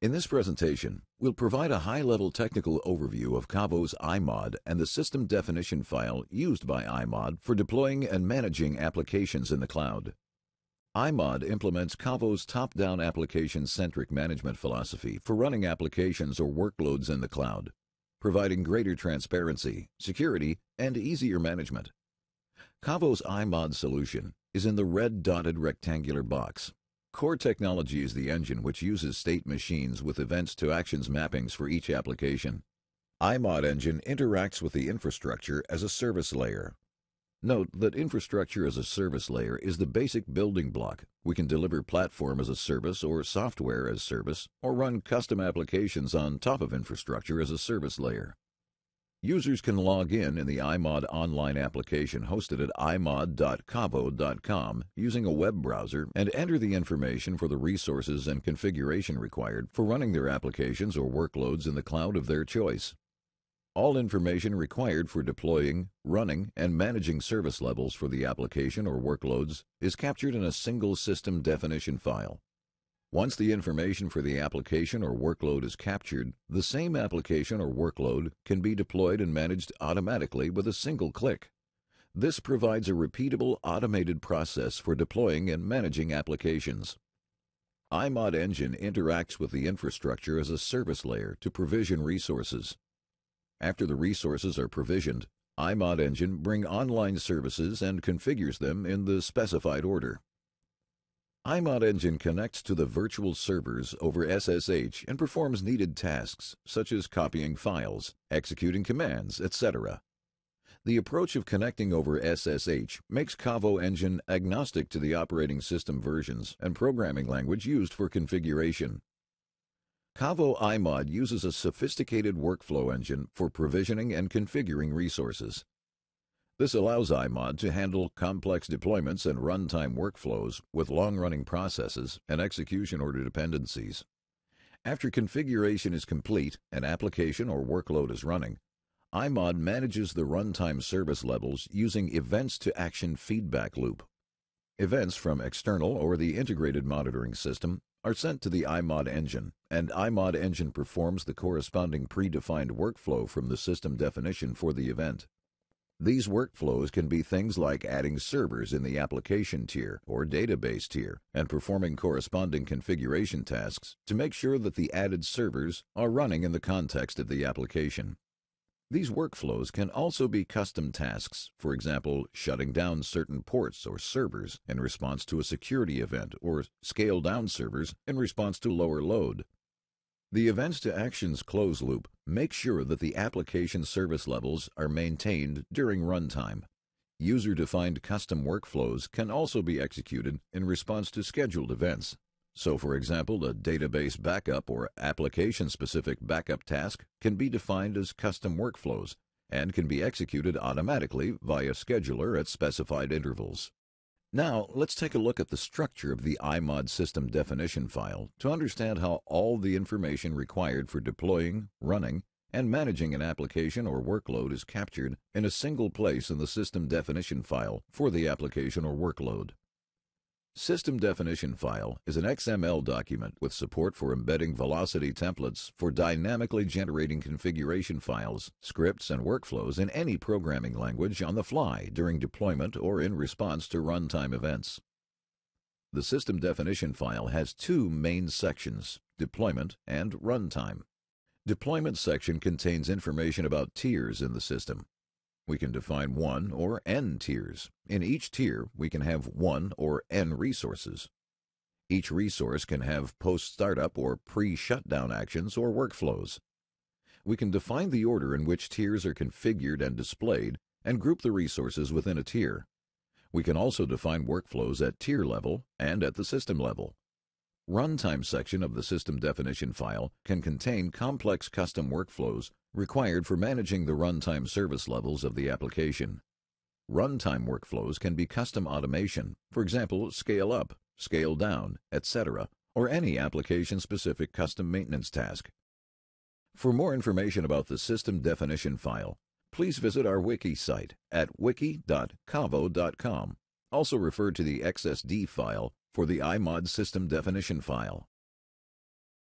In this presentation, we'll provide a high-level technical overview of Kaavo's IMOD and the system definition file used by IMOD for deploying and managing applications in the cloud. IMOD implements Kaavo's top-down application-centric management philosophy for running applications or workloads in the cloud, providing greater transparency, security, and easier management. Kaavo's IMOD solution is in the red dotted rectangular box. Core technology is the engine which uses state machines with events to actions mappings for each application. IMOD engine interacts with the infrastructure as a service layer. Note that infrastructure as a service layer is the basic building block. We can deliver platform as a service or software as service or run custom applications on top of infrastructure as a service layer. Users can log in the IMOD online application hosted at imod.kaavo.com using a web browser and enter the information for the resources and configuration required for running their applications or workloads in the cloud of their choice. All information required for deploying, running, and managing service levels for the application or workloads is captured in a single system definition file. Once the information for the application or workload is captured, the same application or workload can be deployed and managed automatically with a single click. This provides a repeatable automated process for deploying and managing applications. IMOD engine interacts with the infrastructure as a service layer to provision resources. After the resources are provisioned, IMOD engine brings online services and configures them in the specified order. IMOD engine connects to the virtual servers over SSH and performs needed tasks such as copying files, executing commands, etc. The approach of connecting over SSH makes Kaavo engine agnostic to the operating system versions and programming language used for configuration. Kaavo IMOD uses a sophisticated workflow engine for provisioning and configuring resources. This allows IMOD to handle complex deployments and runtime workflows with long-running processes and execution order dependencies. After configuration is complete and application or workload is running, IMOD manages the runtime service levels using events-to-action feedback loop. Events from external or the integrated monitoring system are sent to the IMOD engine, and IMOD engine performs the corresponding predefined workflow from the system definition for the event. These workflows can be things like adding servers in the application tier or database tier and performing corresponding configuration tasks to make sure that the added servers are running in the context of the application. These workflows can also be custom tasks, for example, shutting down certain ports or servers in response to a security event or scale down servers in response to lower load. The Events to Actions close loop makes sure that the application service levels are maintained during runtime. User-defined custom workflows can also be executed in response to scheduled events. So, for example, a database backup or application-specific backup task can be defined as custom workflows and can be executed automatically via scheduler at specified intervals. Now, let's take a look at the structure of the IMOD system definition file to understand how all the information required for deploying, running, and managing an application or workload is captured in a single place in the system definition file for the application or workload. System definition file is an XML document with support for embedding velocity templates for dynamically generating configuration files, scripts, and workflows in any programming language on the fly during deployment or in response to runtime events. The system definition file has two main sections, deployment and runtime. Deployment section contains information about tiers in the system. We can define one or n tiers. In each tier, we can have one or n resources. Each resource can have post-startup or pre-shutdown actions or workflows. We can define the order in which tiers are configured and displayed and group the resources within a tier. We can also define workflows at tier level and at the system level. Runtime section of the system definition file can contain complex custom workflows required for managing the runtime service levels of the application. Runtime workflows can be custom automation, for example, scale up, scale down, etc., or any application-specific custom maintenance task. For more information about the system definition file, please visit our wiki site at wiki.kaavo.com, also referred to the XSD file for the IMOD system definition file.